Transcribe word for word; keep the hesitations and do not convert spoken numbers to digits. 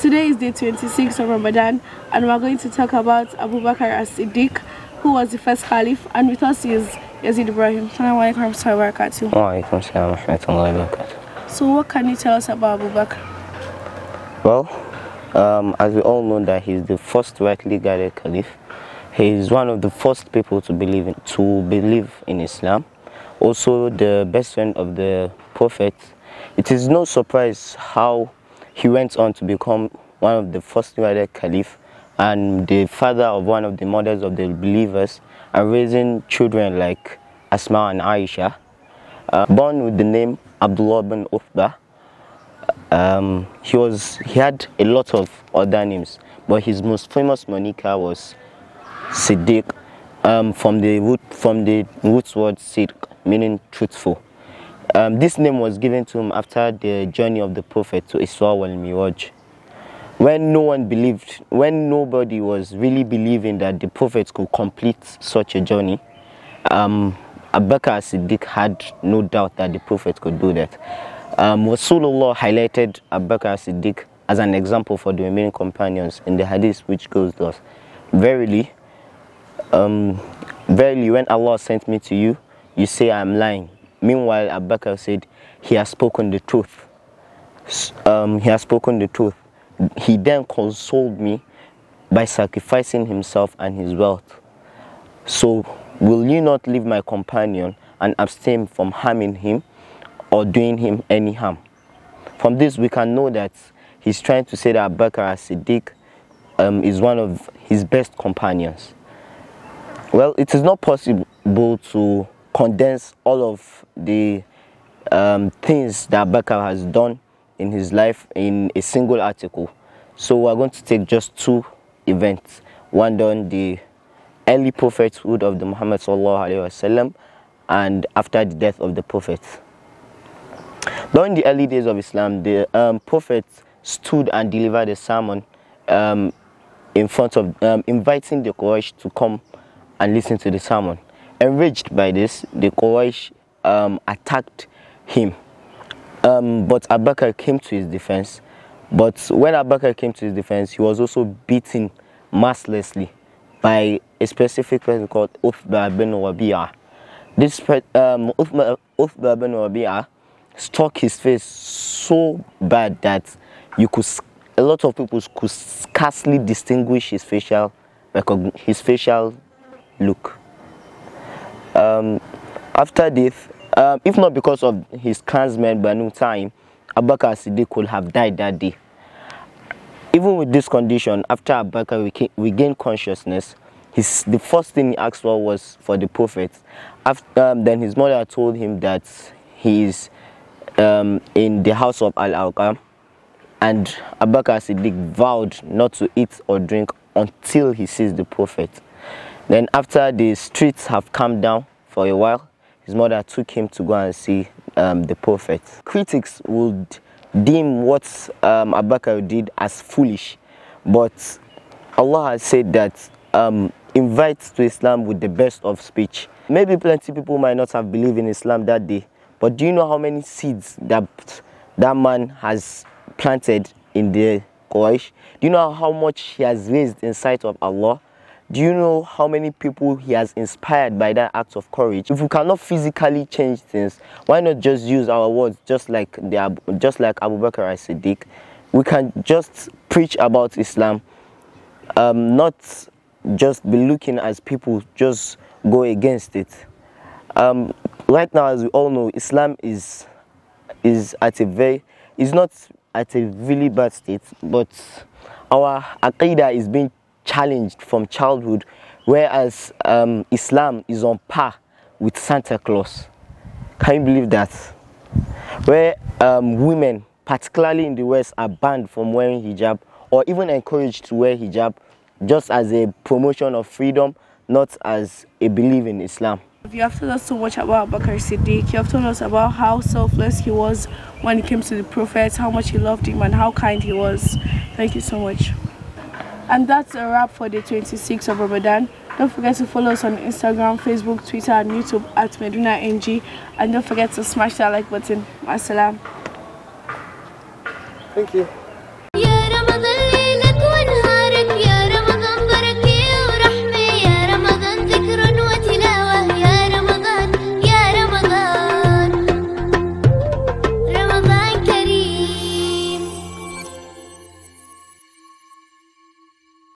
Today is day twenty-six of Ramadan and we are going to talk about Abu Bakr as Siddiq, who was the first caliph, and with us is Yazid Ibrahim. So what can you tell us about Abu Bakr? Well, um, as we all know that he is the first rightly guided caliph. He is one of the first people to believe in, to believe in Islam. Also the best friend of the Prophet. It is no surprise how he went on to become one of the first rightly caliph and the father of one of the mothers of the believers, and raising children like Asma and Aisha. Uh, born with the name Abdullah bin Uthba, um, he was he had a lot of other names, but his most famous moniker was Siddiq, um, from the root from the root word Siddiq, meaning truthful. Um, this name was given to him after the journey of the Prophet to Isra wal Miraj, when no one believed, when nobody was really believing that the Prophet could complete such a journey. Um, Abu Bakr as Siddiq had no doubt that the Prophet could do that. Um, Rasulullah highlighted Abu Bakr as Siddiq as an example for the remaining companions in the hadith, which goes thus: Verily, um, verily, when Allah sent me to you, you say I am lying. Meanwhile, Abu Bakr said, he has spoken the truth. Um, he has spoken the truth. He then consoled me by sacrificing himself and his wealth. So, will you not leave my companion and abstain from harming him or doing him any harm? From this, we can know that he's trying to say that Abu Bakr as Siddiq um, is one of his best companions. Well, it is not possible to condense all of the um, things that Abu Bakr has done in his life in a single article. So we are going to take just two events, one during the early prophethood of the Muhammad sallallahu alaihi wasallam, and after the death of the Prophet. During the early days of Islam, the um, Prophet stood and delivered a sermon um, in front of, um, inviting the Quraysh to come and listen to the sermon. Enraged by this, the Quraysh um, attacked him, um, but Abu Bakr came to his defense. But when Abu Bakr came to his defense, he was also beaten mercilessly by a specific person called Uthba bin Rabi'a. This um, Uthba, Uthba bin Rabi'a struck his face so bad that you could, a lot of people could scarcely distinguish his facial, his facial look. Um, after death, um, if not because of his clansmen Banu Taim, Abu Bakr as Siddiq could have died that day. Even with this condition, after Abu Bakr regained consciousness, his, the first thing he asked for was for the Prophet. After, um, then his mother told him that he is um, in the house of Al-Arqam, and Abu Bakr as Siddiq vowed not to eat or drink until he sees the Prophet. Then after the streets have calmed down for a while, his mother took him to go and see um, the Prophet. Critics would deem what um, Abu Bakr did as foolish, but Allah has said that um, invites to Islam with the best of speech. Maybe plenty of people might not have believed in Islam that day, but do you know how many seeds that that man has planted in the Quraysh? Do you know how much he has raised in sight of Allah? Do you know how many people he has inspired by that act of courage? If we cannot physically change things, why not just use our words, just like the, just like Abu Bakr as Siddiq? We can just preach about Islam, um, not just be looking as people just go against it. Um, right now, as we all know, Islam is is at a very is not at a really bad state, but our aqidah is being challenged from childhood, whereas um, Islam is on par with Santa Claus. Can you believe that? Where um, women, particularly in the West, are banned from wearing hijab or even encouraged to wear hijab just as a promotion of freedom, not as a belief in Islam. You have told us so much about Abu Bakr as Siddiq. You have told us about how selfless he was when it came to the prophets, how much he loved him and how kind he was. Thank you so much. And that's a wrap for the twenty-sixth of Ramadan. Don't forget to follow us on Instagram, Facebook, Twitter and YouTube at MedunaNG. And don't forget to smash that like button. Assalam. Thank you.